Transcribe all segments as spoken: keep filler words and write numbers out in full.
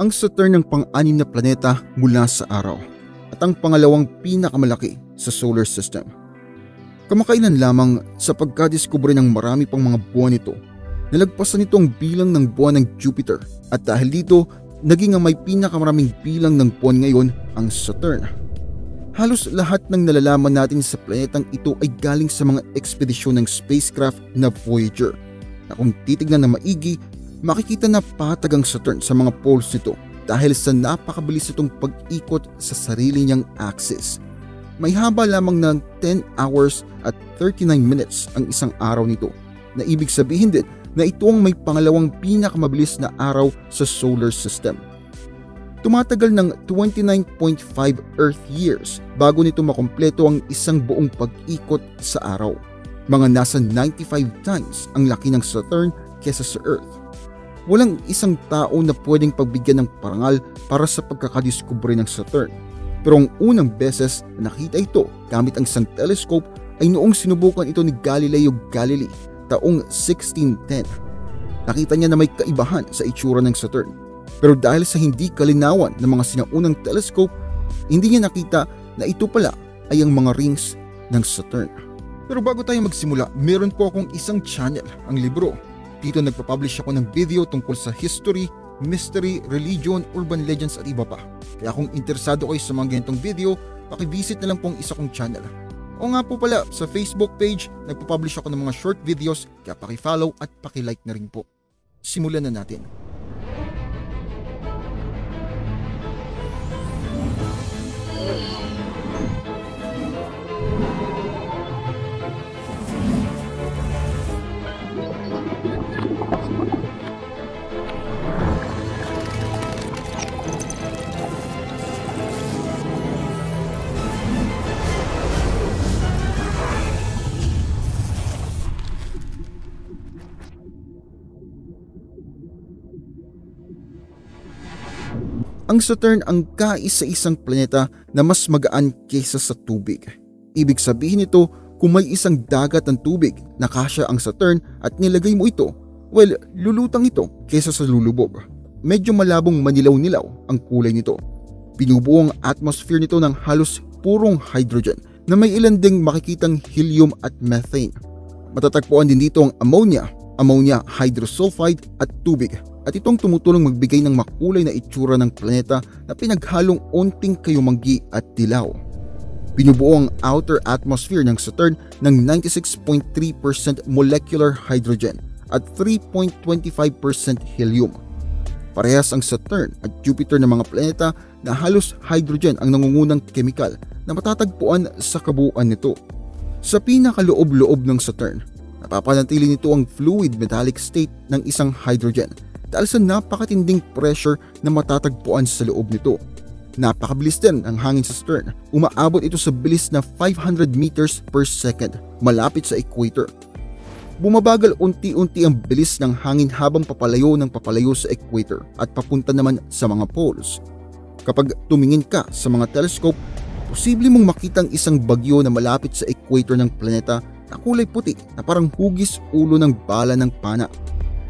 Ang Saturn ang pang-anim na planeta mula sa araw at ang pangalawang pinakamalaki sa solar system. Kamakailan lamang sa pagkadiskubre ng marami pang mga buwan nito, nalagpasan nito ang bilang ng buwan ng Jupiter at dahil dito naging ang may pinakamaraming bilang ng buwan ngayon ang Saturn. Halos lahat ng nalalaman natin sa planetang ito ay galing sa mga ekspedisyon ng spacecraft na Voyager na kung titignan na maigi, makikita na patag ang Saturn sa mga poles nito dahil sa napakabilis nitong pag-ikot sa sarili niyang axis. May haba lamang ng ten hours at thirty-nine minutes ang isang araw nito na ibig sabihin din na ito ang may pangalawang pinakamabilis na araw sa solar system. Tumatagal ng twenty-nine point five Earth years bago nito makumpleto ang isang buong pag-ikot sa araw. Mga nasa ninety-five times ang laki ng Saturn kesa sa Earth. Walang isang tao na pwedeng pagbigyan ng parangal para sa pagkakadiskubre ng Saturn. Pero ang unang beses na nakita ito gamit ang isang telescope ay noong sinubukan ito ni Galileo Galilei taong sixteen ten. Nakita niya na may kaibahan sa itsura ng Saturn. Pero dahil sa hindi kalinawan ng mga sinaunang telescope, hindi niya nakita na ito pala ay ang mga rings ng Saturn. Pero bago tayo magsimula, meron po akong isang channel, Ang Libro. Dito nagpapublish ako ng video tungkol sa history, mystery, religion, urban legends at iba pa. Kaya kung interesado kayo sa mga ganitong video, pakivisit na lang po ang isa kong channel. O nga po pala, sa Facebook page, nagpapublish ako ng mga short videos, kaya pakifollow at pakilike na rin po. Simulan na natin. Ang Saturn ang kaisa-isang planeta na mas magaan kaysa sa tubig. Ibig sabihin nito, kung may isang dagat ng tubig na kasya ang Saturn at nilagay mo ito, well, lulutang ito kaysa sa lulubog. Medyo malabong manilaw-nilaw ang kulay nito. Pinubuo ang atmosphere nito ng halos purong hydrogen na may ilan ding makikitang helium at methane. Matatagpuan din dito ang ammonia, ammonia hydrosulfide at tubig. At itong tumutulong magbigay ng makulay na itsura ng planeta na pinaghalong onting kayumanggi at dilaw. Binubuo ang outer atmosphere ng Saturn ng ninety-six point three percent molecular hydrogen at three point two five percent helium. Parehas ang Saturn at Jupiter ng mga planeta na halos hydrogen ang nangungunang kemikal na matatagpuan sa kabuuan nito. Sa pinakaloob-loob ng Saturn, napapanatili nito ang fluid metallic state ng isang hydrogen dahil sa napakatinding pressure na matatagpuan sa loob nito. Napakabilis din ang hangin sa Saturn. Umaabot ito sa bilis na five hundred meters per second, malapit sa equator. Bumabagal unti-unti ang bilis ng hangin habang papalayo ng papalayo sa equator at papunta naman sa mga poles. Kapag tumingin ka sa mga telescope, posible mong makitang isang bagyo na malapit sa equator ng planeta na kulay puti na parang hugis ulo ng bala ng pana.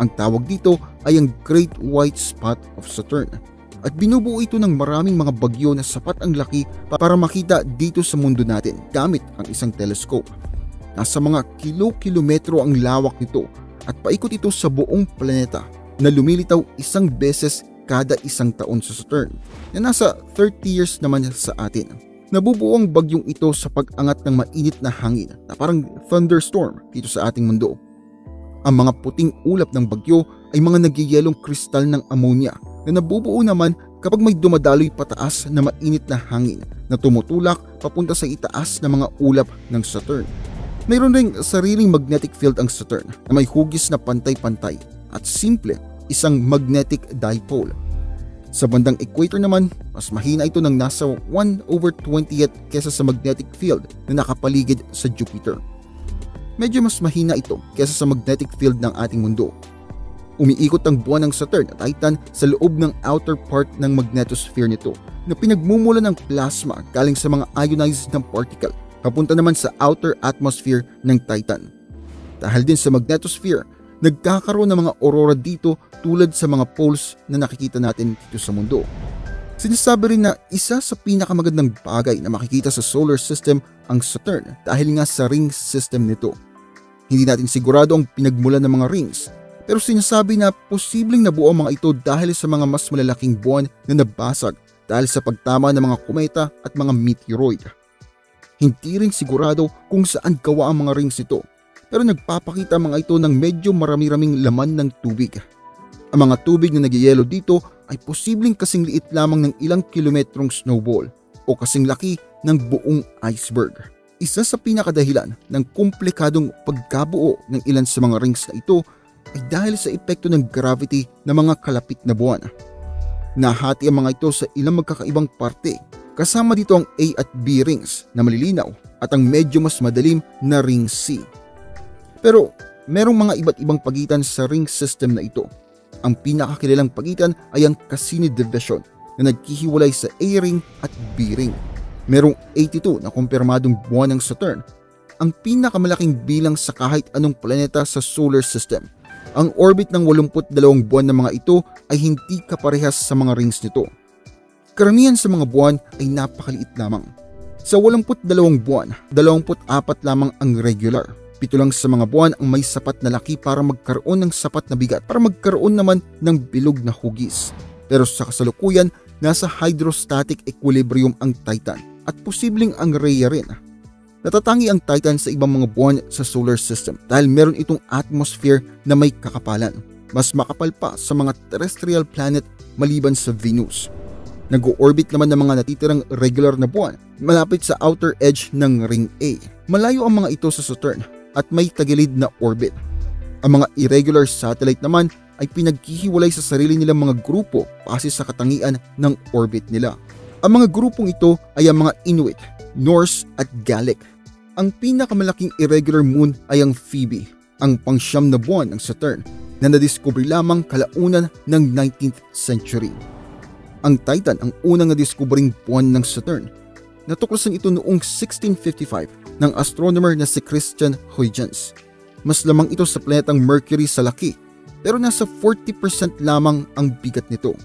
Ang tawag dito ay ang Great White Spot of Saturn at binubuo ito ng maraming mga bagyo na sapat ang laki para makita dito sa mundo natin gamit ang isang telescope. Nasa mga kilo-kilometro ang lawak nito at paikot ito sa buong planeta na lumilitaw isang beses kada isang taon sa Saturn na nasa thirty years naman sa atin. Nabubuo ang bagyong ito sa pag-angat ng mainit na hangin na parang thunderstorm dito sa ating mundo. Ang mga puting ulap ng bagyo ay mga nagyayelong kristal ng ammonia na nabubuo naman kapag may dumadaloy pataas na mainit na hangin na tumutulak papunta sa itaas ng mga ulap ng Saturn. Mayroon ring sariling magnetic field ang Saturn na may hugis na pantay-pantay at simple isang magnetic dipole. Sa bandang equator naman, mas mahina ito ng nasa one over twentieth kesa sa magnetic field na nakapaligid sa Jupiter. Medyo mas mahina ito kaysa sa magnetic field ng ating mundo. Umiikot ang buwan ng Saturn at Titan sa loob ng outer part ng magnetosphere nito na pinagmumula ng plasma galing sa mga ionized na particle papunta naman sa outer atmosphere ng Titan. Dahil din sa magnetosphere, nagkakaroon ng mga aurora dito tulad sa mga poles na nakikita natin dito sa mundo. Sinasabi rin na isa sa pinakamagandang bagay na makikita sa solar system ang Saturn dahil nga sa ring system nito. Hindi natin sigurado ang pinagmulan ng mga rings, pero sinasabi na posibleng nabuo ang mga ito dahil sa mga mas malalaking buwan na nabasag dahil sa pagtama ng mga kometa at mga meteoroid. Hindi rin sigurado kung saan gawa ang mga rings nito, pero nagpapakita mga ito ng medyo marami-raming laman ng tubig. Ang mga tubig na nagyayelo dito ay posibleng kasing liit lamang ng ilang kilometrong snowball o kasing laki ng buong iceberg. Isa sa pinakadahilan ng komplikadong pagkabuo ng ilan sa mga rings na ito ay dahil sa epekto ng gravity ng mga kalapit na buwan. Nahati ang mga ito sa ilang magkakaibang parte, kasama dito ang A at B rings na malilinaw at ang medyo mas madilim na ring C. Pero merong mga iba't ibang pagitan sa ring system na ito. Ang pinakakilalang pagitan ay ang Cassini Division na nagkihiwalay sa A-ring at B-ring. Merong eighty-two na kumpirmadong buwan ng Saturn, ang pinakamalaking bilang sa kahit anong planeta sa solar system. Ang orbit ng eighty-two buwan ng mga ito ay hindi kaparehas sa mga rings nito. Karamihan sa mga buwan ay napakaliit lamang. Sa eighty-two buwan, twenty-four lamang ang regular. Pito lang sa mga buwan ang may sapat na laki para magkaroon ng sapat na bigat para magkaroon naman ng bilog na hugis. Pero sa kasalukuyan, nasa hydrostatic equilibrium ang Titan at posibleng ang Rhea rin. Natatangi ang Titan sa ibang mga buwan sa solar system dahil meron itong atmosphere na may kakapalan. Mas makapal pa sa mga terrestrial planet maliban sa Venus. Nag-o-orbit naman ng mga natitirang regular na buwan malapit sa outer edge ng ring A. Malayo ang mga ito sa Saturn at may tagilid na orbit. Ang mga irregular satellite naman ay pinaghihiwalay sa sarili nilang mga grupo base sa katangian ng orbit nila. Ang mga grupong ito ay ang mga Inuit, Norse at Gallic. Ang pinakamalaking irregular moon ay ang Phoebe, ang pangsyam na buwan ng Saturn na nadiskubre lamang kalaunan ng nineteenth century. Ang Titan ang unang nadiskubring buwan ng Saturn. Natuklasan ito noong sixteen fifty-five ng astronomer na si Christian Huygens. Mas lamang ito sa planetang Mercury sa laki, pero nasa forty percent lamang ang bigat nito.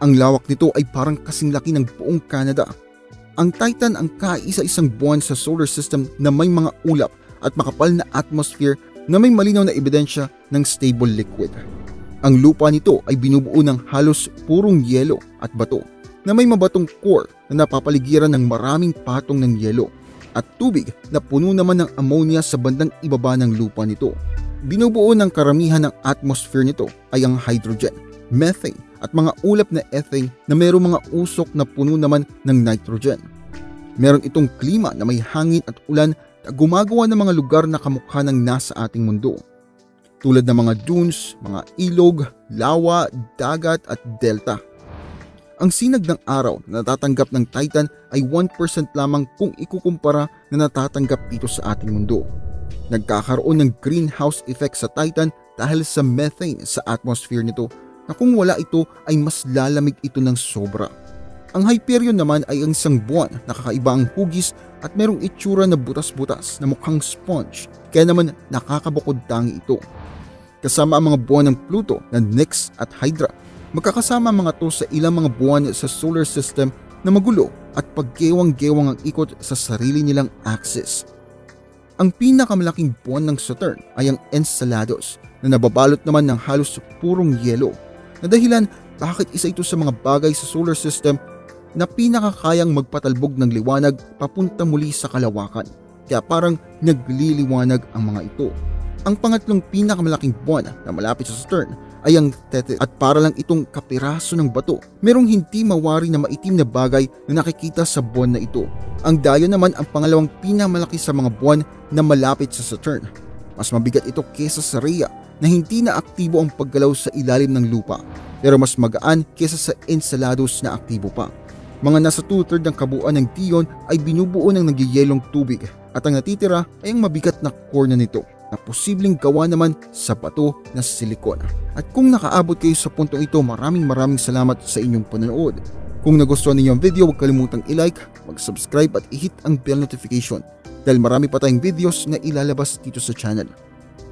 Ang lawak nito ay parang kasing laki ng buong Canada. Ang Titan ang kaisa-isang buwan sa solar system na may mga ulap at makapal na atmosphere na may malinaw na ebidensya ng stable liquid. Ang lupa nito ay binubuo ng halos purong yelo at bato na may mabatong core na napapaligiran ng maraming patong ng yelo at tubig na puno naman ng ammonia sa bandang ibaba ng lupa nito. Binubuo ng karamihan ng atmosphere nito ay ang hydrogen, methane at mga ulap na ethane na mayroong mga usok na puno naman ng nitrogen. Meron itong klima na may hangin at ulan na gumagawa ng mga lugar na kamukha ng nasa ating mundo, tulad ng mga dunes, mga ilog, lawa, dagat at delta. Ang sinag ng araw na natatanggap ng Titan ay one percent lamang kung ikukumpara na natatanggap dito sa ating mundo. Nagkakaroon ng greenhouse effect sa Titan dahil sa methane sa atmosphere nito na kung wala ito ay mas lalamig ito ng sobra. Ang Hyperion naman ay ang isang buwan na kakaiba ang hugis at merong itsura na butas-butas na mukhang sponge, kaya naman nakakabukod-tangi ito. Kasama ang mga buwan ng Pluto na Nix at Hydra. Magkakasama mga to sa ilang mga buwan sa solar system na magulo at paggewang-gewang ang ikot sa sarili nilang axis. Ang pinakamalaking buwan ng Saturn ay ang Enceladus na nababalot naman ng halos purong yelo, na dahilan bakit isa ito sa mga bagay sa solar system na pinakakayang magpatalbog ng liwanag papunta muli sa kalawakan, kaya parang nagliliwanag ang mga ito. Ang pangatlong pinakamalaking buwan na malapit sa Saturn ay ang Tethys, at para lang itong kapiraso ng bato, merong hindi mawari na maitim na bagay na nakikita sa buwan na ito. Ang Dione naman ang pangalawang pinamalaki sa mga buwan na malapit sa Saturn. Mas mabigat ito kesa sa Rhea na hindi na aktibo ang paggalaw sa ilalim ng lupa, pero mas magaan kesa sa Enceladus na aktibo pa. Mga nasa two-third ng kabuuan ng Dione ay binubuo ng nagyayelong tubig at ang natitira ay ang mabigat na core na nito, na posibleng gawa naman sa bato na silikon. At kung nakaabot kayo sa puntong ito, maraming maraming salamat sa inyong panonood. Kung nagustuhan ninyo ang video, huwag kalimutang i-like, mag-subscribe at i-hit ang bell notification dahil marami pa tayong videos na ilalabas dito sa channel.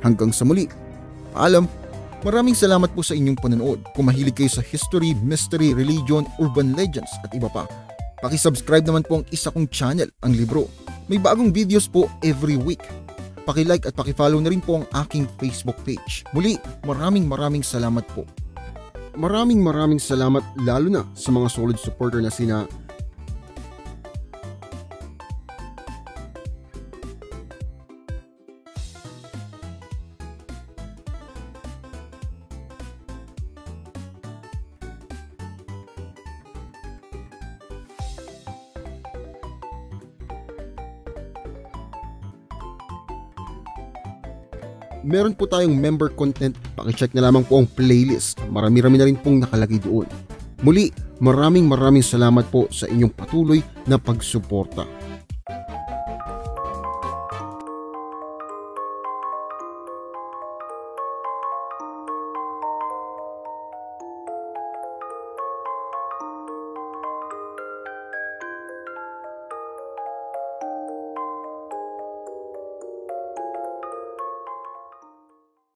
Hanggang sa muli, Paalam! Maraming salamat po sa inyong panonood. Kung mahilig kayo sa history, mystery, religion, urban legends at iba pa, paki-subscribe naman po ang isa kong channel, Ang Libro. May bagong videos po every week. Paki-like at paki-follow na rin po ang aking Facebook page. Muli, maraming maraming salamat po. Maraming maraming salamat lalo na sa mga solid supporter na sina meron po tayong member content, pakicheck na lamang po ang playlist. Marami-rami na rin pong nakalagay doon. Muli, maraming maraming salamat po sa inyong patuloy na pagsuporta.